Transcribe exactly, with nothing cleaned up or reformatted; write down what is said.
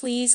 Please